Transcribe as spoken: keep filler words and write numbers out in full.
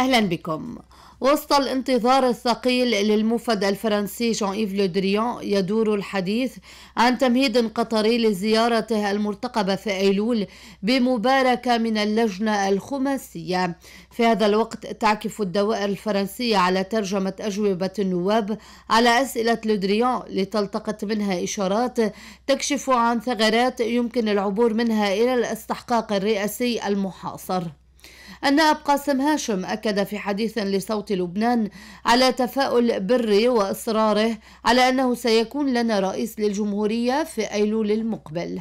أهلا بكم. وسط الانتظار الثقيل للموفد الفرنسي جان ايف لودريان يدور الحديث عن تمهيد قطري لزيارته المرتقبة في أيلول بمباركة من اللجنة الخماسية. في هذا الوقت تعكف الدوائر الفرنسية على ترجمة أجوبة النواب على أسئلة لودريان لتلتقط منها إشارات تكشف عن ثغرات يمكن العبور منها إلى الاستحقاق الرئاسي المحاصر. النائب قاسم هاشم أكد في حديث لصوت لبنان على تفاؤل بري وإصراره على أنه سيكون لنا رئيس للجمهورية في أيلول المقبل.